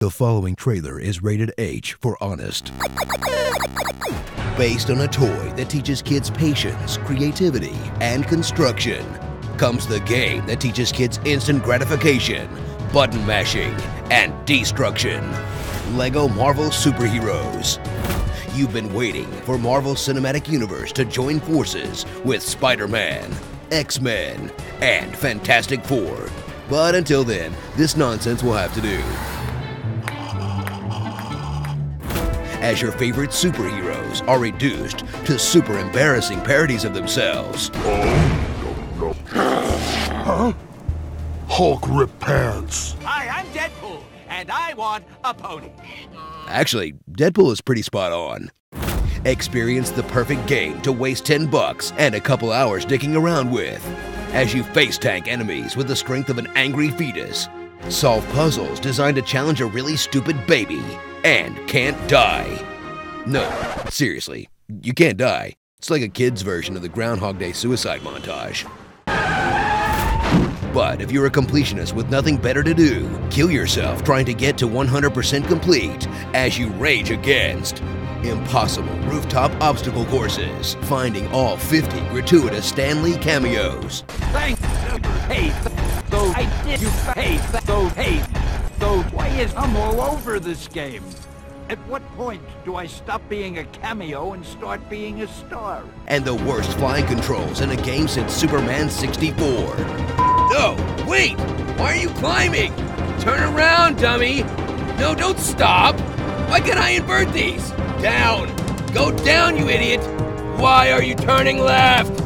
The following trailer is rated H for Honest. Based on a toy that teaches kids patience, creativity, and construction, comes the game that teaches kids instant gratification, button mashing, and destruction. LEGO Marvel Super Heroes. You've been waiting for Marvel Cinematic Universe to join forces with Spider-Man, X-Men, and Fantastic Four. But until then, this nonsense will have to do. As your favorite superheroes are reduced to super embarrassing parodies of themselves. Oh, no. Huh? Hulk ripped pants. Hi, I'm Deadpool, and I want a pony. Actually, Deadpool is pretty spot on. Experience the perfect game to waste $10 and a couple hours dicking around with, as you face tank enemies with the strength of an angry fetus. Solve puzzles designed to challenge a really stupid baby, and can't die. No, seriously, you can't die. It's like a kid's version of the Groundhog Day suicide montage. But if you're a completionist with nothing better to do, kill yourself trying to get to 100% complete as you rage against impossible rooftop obstacle courses, finding all 50 gratuitous Stan Lee cameos. Thanks. Why is I'm all over this game? At what point do I stop being a cameo and start being a star? And the worst flying controls in a game since Superman '64. No, wait! Why are you climbing? Turn around, dummy! No, don't stop! Why can't I invert these? Down! Go down, you idiot! Why are you turning left?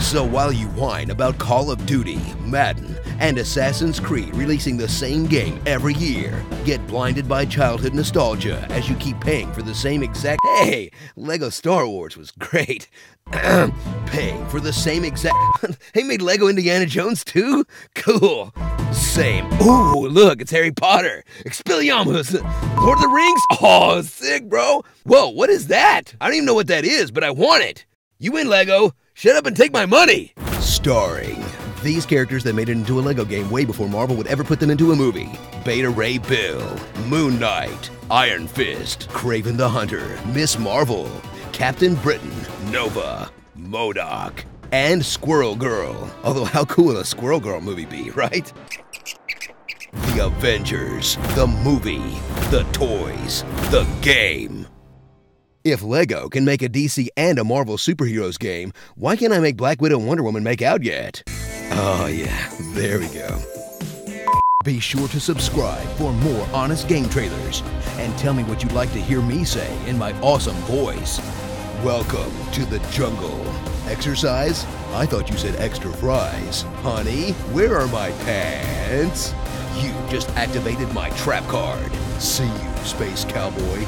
So while you whine about Call of Duty, Madden, and Assassin's Creed releasing the same game every year, get blinded by childhood nostalgia as you keep paying for the same exact— Hey! Lego Star Wars was great. Paying for the same exact— They made Lego Indiana Jones too? Cool. Same. Ooh, look, it's Harry Potter. Expelliarmus. Lord of the Rings? Oh, sick, bro. Whoa, what is that? I don't even know what that is, but I want it. You win, Lego. Shut up and take my money! Starring these characters that made it into a Lego game way before Marvel would ever put them into a movie. Beta Ray Bill, Moon Knight, Iron Fist, Kraven the Hunter, Ms. Marvel, Captain Britain, Nova, MODOK, and Squirrel Girl. Although how cool would a Squirrel Girl movie be, right? The Avengers, the movie, the toys, the game. If LEGO can make a DC and a Marvel superheroes game, why can't I make Black Widow and Wonder Woman make out yet? Oh yeah, there we go. Be sure to subscribe for more Honest Game Trailers, and tell me what you'd like to hear me say in my awesome voice. Welcome to the jungle. Exercise? I thought you said extra fries. Honey, where are my pants? You just activated my trap card. See you, Space Cowboy.